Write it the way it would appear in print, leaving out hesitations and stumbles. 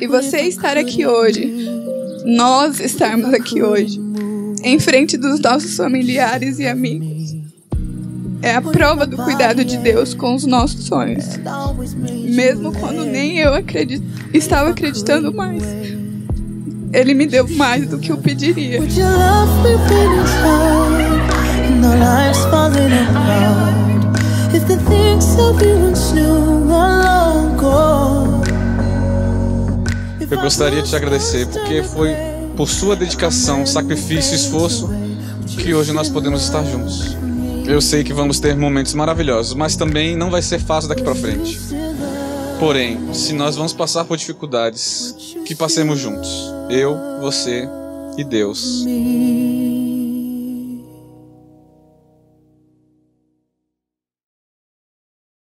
E você estar aqui hoje, nós estarmos aqui hoje, em frente dos nossos familiares e amigos, é a prova do cuidado de Deus com os nossos sonhos. Mesmo quando nem eu estava acreditando mais, Ele me deu mais do que eu pediria. If the things of you once knew are long gone. Eu gostaria de te agradecer porque foi por sua dedicação, sacrifício e esforço que hoje nós podemos estar juntos. Eu sei que vamos ter momentos maravilhosos, mas também não vai ser fácil daqui para frente. Porém, se nós vamos passar por dificuldades, que passemos juntos. Eu, você e Deus.